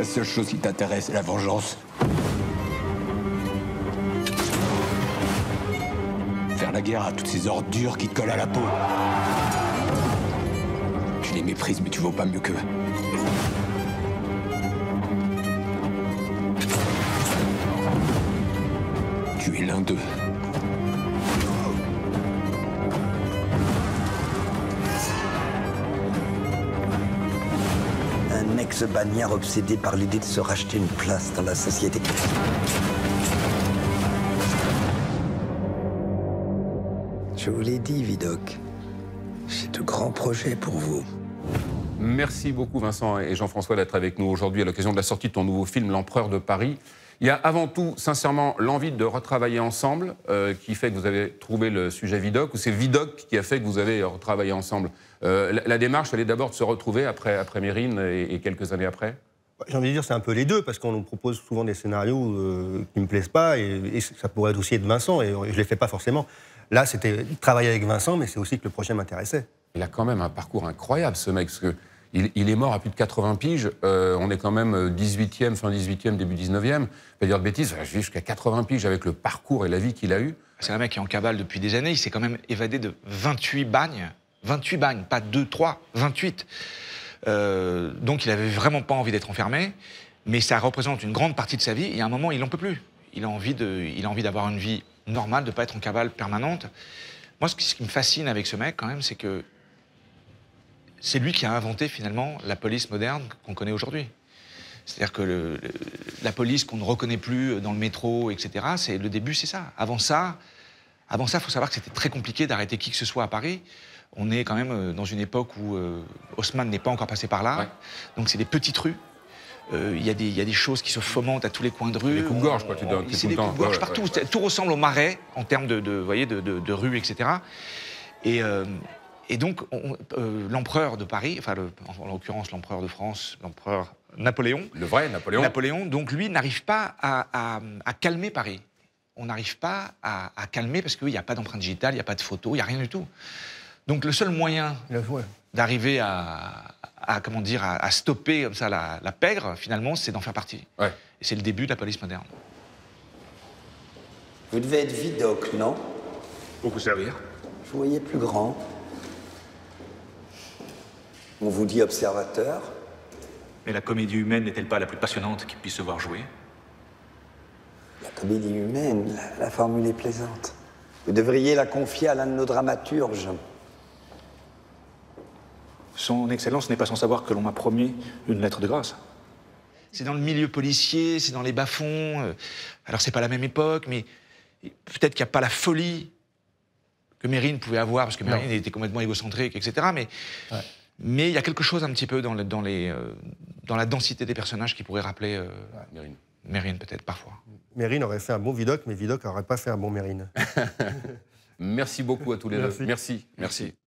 La seule chose qui t'intéresse, c'est la vengeance. Faire la guerre à toutes ces ordures qui te collent à la peau. Tu les méprises, mais tu vaux pas mieux qu'eux. Tu es l'un d'eux. Un ex-bagnard obsédé par l'idée de se racheter une place dans la société. Je vous l'ai dit, Vidocq, c'est de grands projets pour vous. Merci beaucoup, Vincent et Jean-François, d'être avec nous aujourd'hui à l'occasion de la sortie de ton nouveau film, L'Empereur de Paris. Il y a avant tout, sincèrement, l'envie de retravailler ensemble qui fait que vous avez trouvé le sujet Vidocq, ou c'est Vidocq qui a fait que vous avez retravaillé ensemble. La démarche, elle est d'abord de se retrouver après Mérine et quelques années après. J'ai envie de dire, c'est un peu les deux, parce qu'on nous propose souvent des scénarios qui ne me plaisent pas, et ça pourrait être aussi de Vincent, et je ne les fais pas forcément. Là, c'était travailler avec Vincent, mais c'est aussi que le projet m'intéressait. Il a quand même un parcours incroyable, ce mec, parce que... Il est mort à plus de 80 piges, on est quand même 18e, fin 18e, début 19e, pas dire de bêtises, jusqu'à 80 piges avec le parcours et la vie qu'il a eu. C'est un mec qui est en cavale depuis des années, il s'est quand même évadé de 28 bagnes, pas 2, 3, 28. Donc il n'avait vraiment pas envie d'être enfermé, mais ça représente une grande partie de sa vie et à un moment il n'en peut plus. Il a envie d'avoir une vie normale, de ne pas être en cavale permanente. Moi ce qui me fascine avec ce mec quand même, c'est que c'est lui qui a inventé, finalement, la police moderne qu'on connaît aujourd'hui. C'est-à-dire que la police qu'on ne reconnaît plus dans le métro, etc., le début, c'est ça. Avant ça, il faut savoir que c'était très compliqué d'arrêter qui que ce soit à Paris. On est quand même dans une époque où Haussmann n'est pas encore passé par là. Ouais. Donc c'est des petites rues. Il y a des choses qui se fomentent à tous les coins de rue. Des coups-gorges, quoi, tu donnes. C'est des coups-gorges partout. Ouais. Tout ressemble au Marais, en termes de rues, etc. Et donc, l'empereur de Paris, enfin, en l'occurrence, l'empereur de France, l'empereur Napoléon. Le vrai Napoléon. Napoléon, donc lui, n'arrive pas à calmer Paris. On n'arrive pas à calmer parce qu'il n'y a pas d'empreinte digitale, il n'y a pas de photos, il n'y a rien du tout. Donc, le seul moyen d'arriver à stopper comme ça la pègre, finalement, c'est d'en faire partie. Ouais. Et c'est le début de la police moderne. Vous devez être Vidocq, non? Pour vous servir. Je vous voyais plus grand. On vous dit observateur. Mais la comédie humaine n'est-elle pas la plus passionnante qui puisse se voir jouer? La comédie humaine, la formule est plaisante. Vous devriez la confier à l'un de nos dramaturges. Son Excellence n'est pas sans savoir que l'on m'a promis une lettre de grâce. C'est dans le milieu policier, c'est dans les bas-fonds. Alors c'est pas la même époque, mais peut-être qu'il n'y a pas la folie que Mérine pouvait avoir, parce que Mérine était complètement égocentrique, etc. Mais... ouais. Mais il y a quelque chose un petit peu dans la densité des personnages qui pourrait rappeler Mérine peut-être, parfois. Mérine aurait fait un bon Vidocq, mais Vidocq n'aurait pas fait un bon Mérine. Merci beaucoup à tous les deux. Merci.